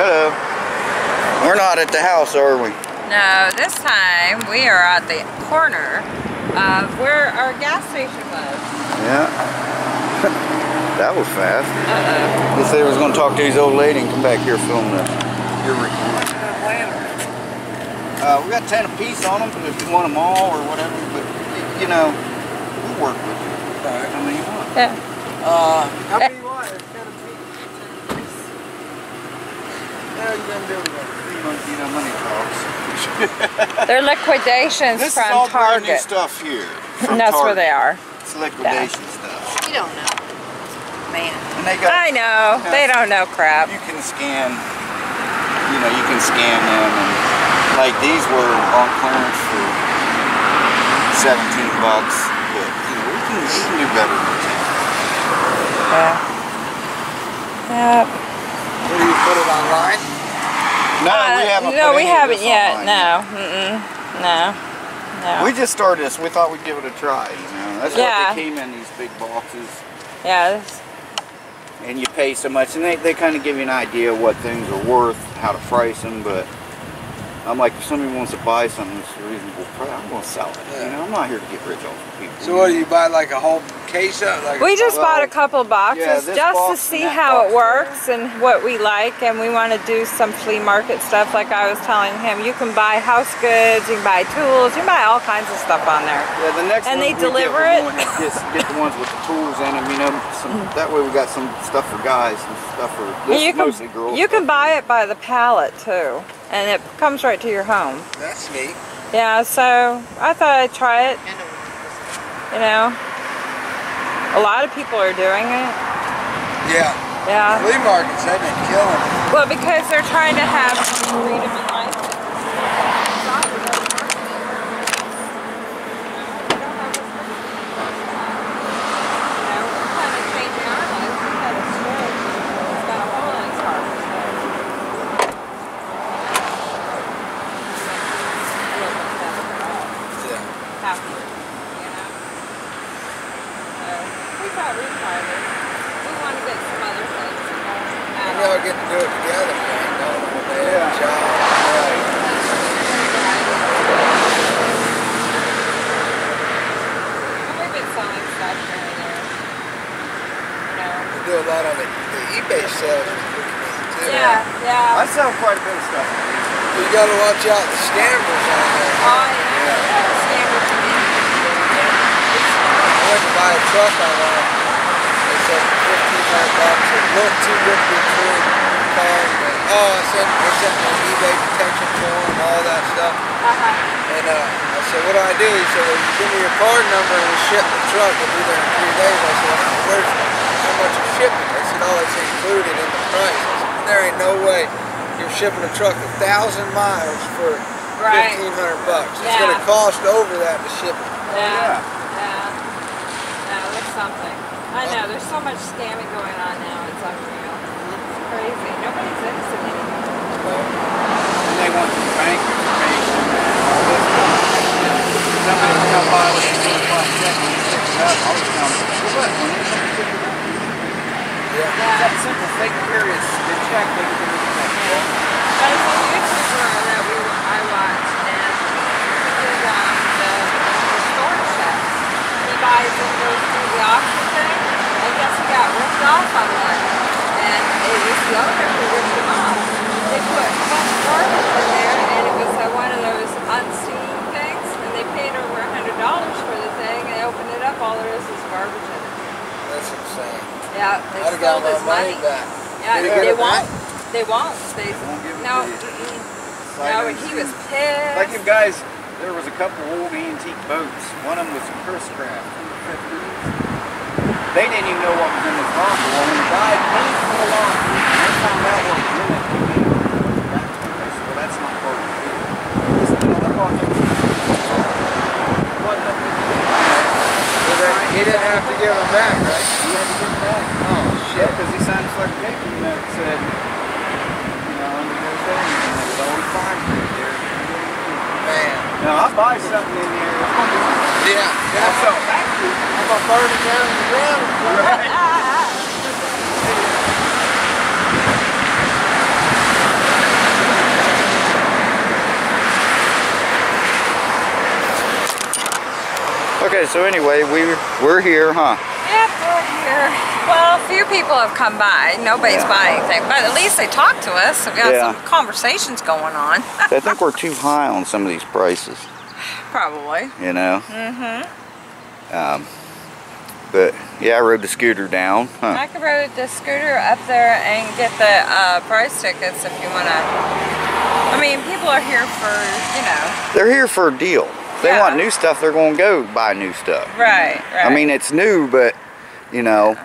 Hello. We're not at the house, are we? No, this time we are at the corner of where our gas station was. Yeah. That was fast. Uh-oh. They said we was going to talk to these old lady and come back here film this. You're recording. We got 10 apiece on them, but if you want them all or whatever, but you know, we'll work with you. All right. How many you want? Yeah. How many you want? It's got a piece. No, you done doing that. You know, money talks. They're liquidations this from is all Target. New stuff here. From that's Target. Where they are. It's liquidation stuff. You don't know, man. And they got, I know. You know. They don't know crap. You can scan. You know, you can scan them. And, like these were on clearance for $17, but you know, we can do better than that. Yeah. Yep. Will you put it online? No, we haven't yet. No, no. We just started this. We thought we'd give it a try. You know, that's what they came in these big boxes. Yeah. And you pay so much, and they kind of give you an idea of what things are worth, how to price them. But I'm like, if somebody wants to buy something that's a reasonable price, I'm gonna sell it. Yeah. You know, I'm not here to get rich off of people. So what do you buy, like a whole case of? Like we just bought a couple boxes just to see how it works and what we like, and we want to do some flea market stuff. Like I was telling him, you can buy house goods, you can buy tools, you can buy all kinds of stuff on there. Yeah, the next and they deliver it. Get the ones with the tools in them, you know. That way we got some stuff for guys, some stuff for mostly girls. You can buy it by the pallet too. And it comes right to your home. That's neat. Yeah, so I thought I'd try it. You know, a lot of people are doing it. Yeah. Yeah. Flea markets, they've been killing it. Well, because they're trying to have freedom in life. Shipping a truck 1,000 miles for $1,500 bucks. It's going to cost over that to ship it. Yeah. No, there's something. I know. There's so much scamming going on now. It's unreal. It's crazy. Nobody's interested anymore. And they want the bank information and all this stuff. Somebody will come by with a $1,000 check and pick it up. I'll just tell them, that simple fake period the check they can do. But it's a YouTuber that I watched, and he did the store checks. He buys and goes through the auction thing. I guess he got ripped off on that. And it was the owner who ripped him off. They put much garbage in there, and it was one of those unseen things, and they paid over $100 for the thing, and they opened it up, all there is garbage in it. That's insane. Yeah, they stole his money. Back. Yeah, they won't. They won't. They won't give it to you. No, he was pissed. Like you guys, there was a couple old antique boats. One of them was a Chris Craft from the 50s. They didn't even know what was in the bottle. Well, when the guy came from the lawn, they found out what was in it. Well, that's not part of the deal. He didn't have to give them back, right? He had to give them back. Oh, shit. Because he signed a fucking paper, you know, that said, you know, under their thing, and it was always fine for you there. Man. Now, I'll buy something in there. It's going to be fine. Yeah. That's so fancy. I'm going to burn it down in the ground. Right. Okay, so anyway, we're here, huh? Yep, we're here. Well, a few people have come by. Nobody's buying anything, but at least they talked to us. We've got some conversations going on. I think we're too high on some of these prices. Probably. You know? Mm-hmm. But, yeah, I rode the scooter down. Huh. I could ride the scooter up there and get the price tickets if you want to. I mean, people are here for, you know. They're here for a deal. If they want new stuff, they're going to go buy new stuff. Right, right. I mean, it's new, but, you know,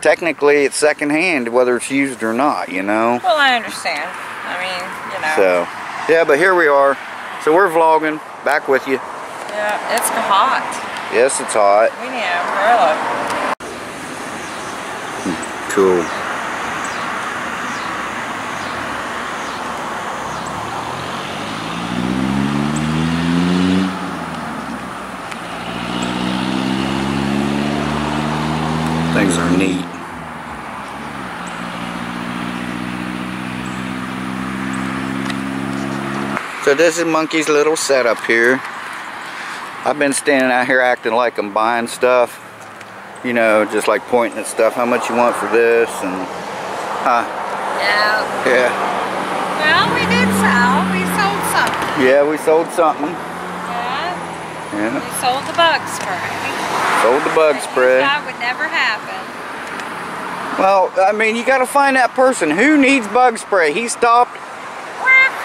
technically it's secondhand, whether it's used or not, you know. Well, I understand. I mean, you know. So, yeah, but here we are. So we're vlogging. Back with you. Yeah, it's hot. Yes, it's hot. We need an umbrella. Cool. Things are neat. So this is Monkey's little setup here. I've been standing out here acting like I'm buying stuff, you know, just like pointing at stuff. How much you want for this? And yeah. Yeah. Well, we did sell. We sold something. Yeah, we sold something. Yeah. Yeah. We sold the bug spray. Sold the bug spray. That would never happen. Well, I mean, you got to find that person who needs bug spray. He stopped.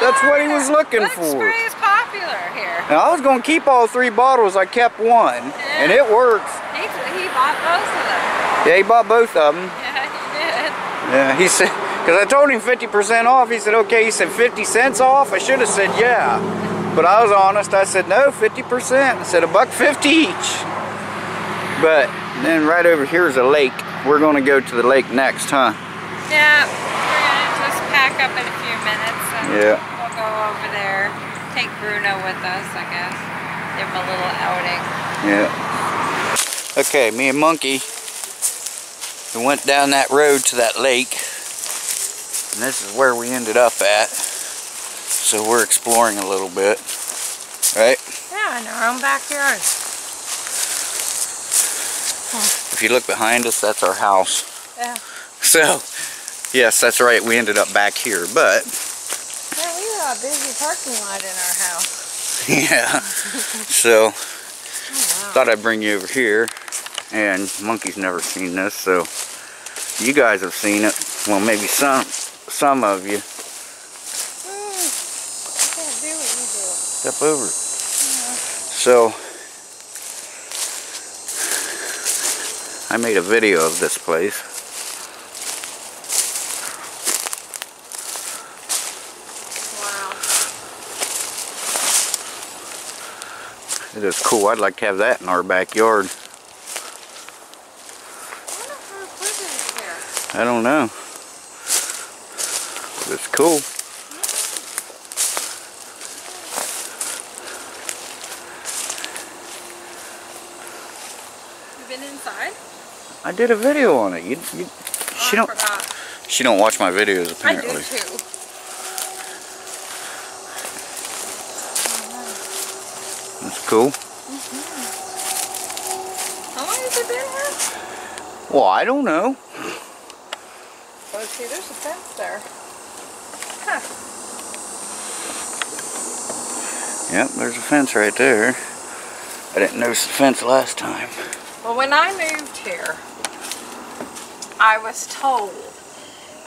That's what he was looking for. Bug spray is popular here. Now, I was going to keep all three bottles. I kept one, and it works. He bought both of them. Yeah, he bought both of them. Yeah, he did. Yeah, he said, because I told him 50% off. He said, okay. He said 50 cents off. I should have said yeah, but I was honest. I said, no, 50%. I said, $1.50 each. But then right over here is a lake. We're going to go to the lake next, huh? Yeah, we're going to just pack up in a few minutes. Yeah. We'll go over there, take Bruno with us, I guess. Give him a little outing. Yeah. Okay, me and Monkey, we went down that road to that lake. And this is where we ended up at. So we're exploring a little bit. Right? Yeah, in our own backyard. If you look behind us, that's our house. Yeah. So, yes, that's right. We ended up back here, but... a busy parking lot in our house. Yeah. So, thought I'd bring you over here. And Monkey's never seen this, so you guys have seen it. Well, maybe some of you. I can't do what you do. Step over. Yeah. So, I made a video of this place. It is cool. I'd like to have that in our backyard. I don't know. But it's cool. You been inside? I did a video on it. She don't watch my videos apparently. I do too. Cool. Mm-hmm. How long has it been here? Well, I don't know. Well, see, there's a fence there. Huh. Yep, there's a fence right there. I didn't notice the fence last time. Well, when I moved here, I was told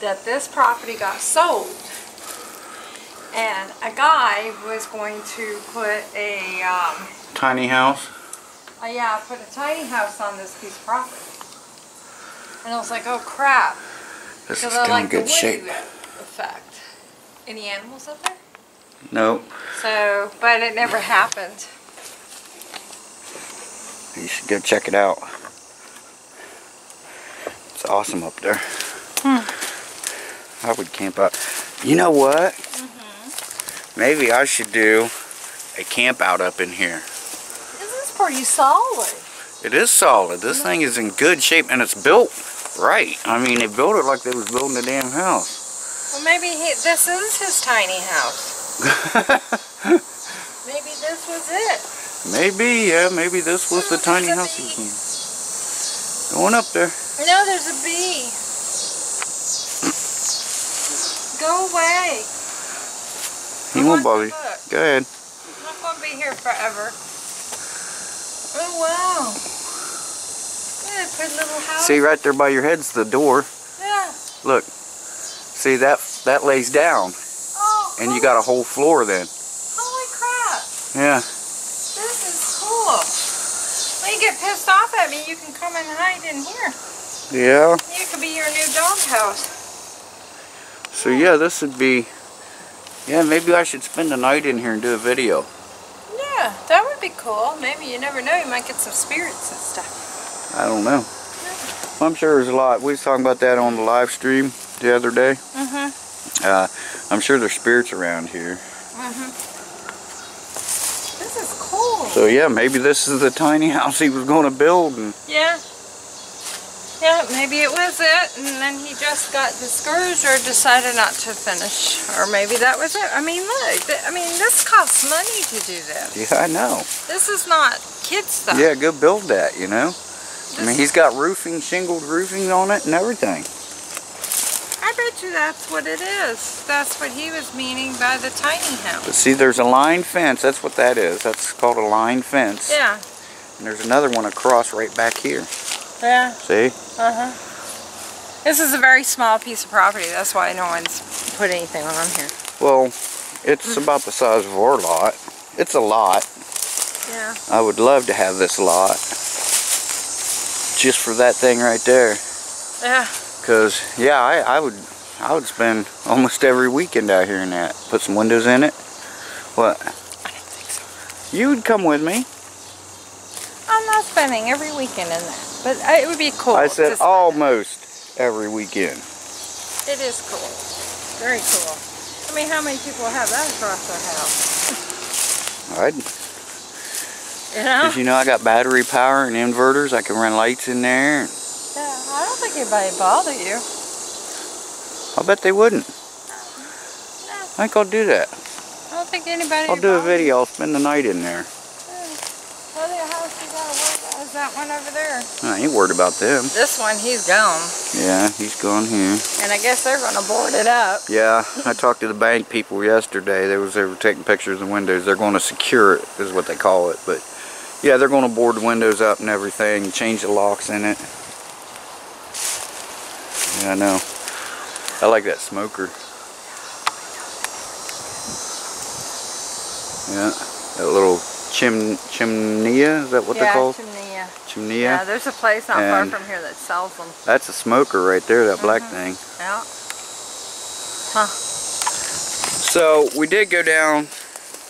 that this property got sold. And a guy was going to put a... tiny house? Yeah, put a tiny house on this piece of property. And I was like, oh crap. This is still in good shape. Effect. Any animals up there? No. So, but it never happened. You should go check it out. It's awesome up there. Hmm. I would camp out. You know what? Maybe I should do a camp out up in here. This is pretty solid. It is solid. This thing is in good shape and it's built right. I mean, they built it like they was building a damn house. Well, maybe this is his tiny house. Maybe this was it. Maybe, yeah, maybe this was the tiny house he was in. Going up there. No, there's a bee. Go away. He won't bother you. Go ahead. I'm not going to be here forever. Oh, wow. Yeah, pretty little house. See, right there by your head's the door. Yeah. Look. See, that lays down. Oh, and you got a whole floor then. Holy crap. Yeah. When you get pissed off at me, you can come and hide in here. Yeah. It could be your new doghouse. So yeah, this would be... Yeah, maybe I should spend the night in here and do a video. Yeah, that would be cool. Maybe, you never know, you might get some spirits and stuff. I don't know. Yeah. Well, I'm sure there's a lot. We was talking about that on the live stream the other day. Mm-hmm. I'm sure there's spirits around here. Mm-hmm. So yeah, maybe this is the tiny house he was going to build. And yeah, maybe it was it, and then he just got discouraged or decided not to finish, or maybe that was it. I mean, look, I mean, this costs money to do this. Yeah, I know. This is not kid stuff. Yeah, go build that, you know. This, I mean, he's got roofing, shingled roofing on it and everything. I bet you that's what it is. That's what he was meaning by the tiny house. But see, there's a line fence. That's what that is. That's called a line fence. Yeah. And there's another one across right back here. Yeah. See? Uh-huh. This is a very small piece of property. That's why no one's put anything on here. Well, it's about the size of our lot. It's a lot. Yeah. I would love to have this lot. Just for that thing right there. Yeah. Because, yeah, I would spend almost every weekend out here in that. Put some windows in it. What? I don't think so. You would come with me. I'm not spending every weekend in that. But it would be cool. I said almost every weekend. It is cool. Very cool. I mean, how many people have that across their house? All right. You know? Because, you know, I got battery power and inverters. I can run lights in there. Yeah, I don't think anybody would bother you. I'll bet they wouldn't. No. I think I'll do that. I don't think anybody would bother you. I'll do a video. I'll spend the night in there. Yeah. Other house you gotta work on is that one over there. I ain't worried about them. This one, he's gone. Yeah, he's gone here. And I guess they're going to board it up. Yeah, I talked to the bank people yesterday. They were taking pictures of the windows. They're going to secure it is what they call it. But yeah, they're going to board the windows up and everything. Change the locks in it. Yeah, I know. I like that smoker. Yeah, that little chimney, is that what they're called? Yeah, chimney. Yeah, there's a place not far from here that sells them. That's a smoker right there, that black thing. Yeah. Huh. So, we did go down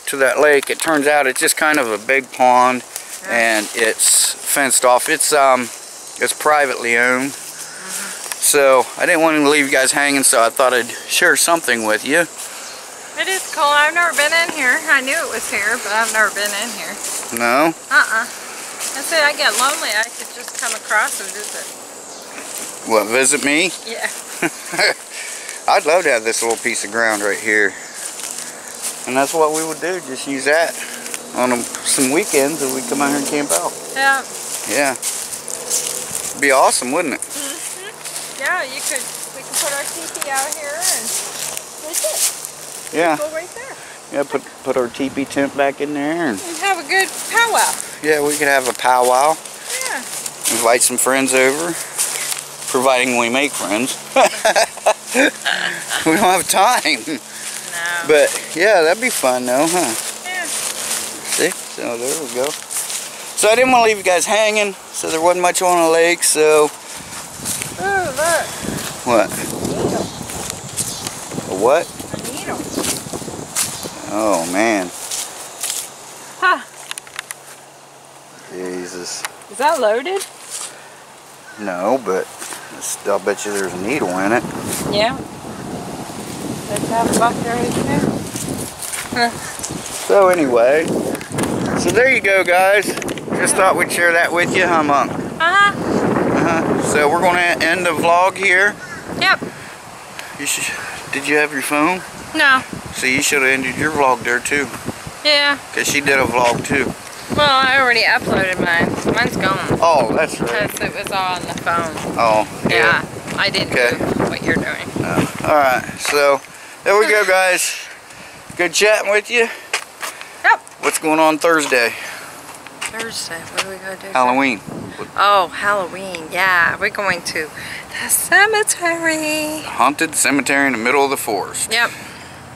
to that lake. It turns out it's just kind of a big pond, and it's fenced off. It's privately owned. So, I didn't want to leave you guys hanging, so I thought I'd share something with you. It is cool. I've never been in here. I knew it was here, but I've never been in here. No? Uh-uh. I said I get lonely. I could just come across and visit. What, visit me? Yeah. I'd love to have this little piece of ground right here. And that's what we would do, just use that on some weekends if we come out here and camp out. Yeah. Yeah. It'd be awesome, wouldn't it? Mm-hmm. Yeah, we could put our teepee out here and that's it. Yeah. Go right there. Yeah, put our teepee tent back in there and have a good powwow. Yeah, we could have a powwow. Yeah. Invite some friends over. Providing we make friends. We don't have time. No. But yeah, that'd be fun though, huh? Yeah. See? So there we go. So I didn't want to leave you guys hanging, so there wasn't much on the lake, so look. What? A what? A needle. Oh man. Huh. Jesus. Is that loaded? No, but I'll bet you there's a needle in it. Yeah. Let's have a bucket right there. Huh. So anyway. So there you go guys. Just thought we'd share that with you, huh Monk? Uh-huh. So we're going to end the vlog here. Yep. Did you have your phone? No. So you should have ended your vlog there too. Yeah. Because she did a vlog too. Well, I already uploaded mine. Mine's gone. Oh, that's right. Because it was all on the phone. Oh, yeah. Yeah, I didn't do what you're doing. Alright, so there we go, guys. Good chatting with you. Yep. What's going on Thursday? Thursday, what do we go do? Halloween. Oh, Halloween, yeah. We're going to the cemetery. The haunted cemetery in the middle of the forest. Yep.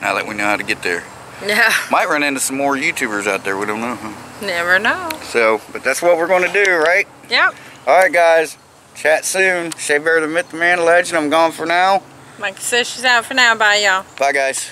Now that we know how to get there. Yeah. Might run into some more YouTubers out there, we don't know. Never know. So, but that's what we're going to do, right? Yep. Alright, guys. Chat soon. Shea Bear, the myth, the man, the legend. I'm gone for now. Like I said, she's out for now. Bye, y'all. Bye, guys.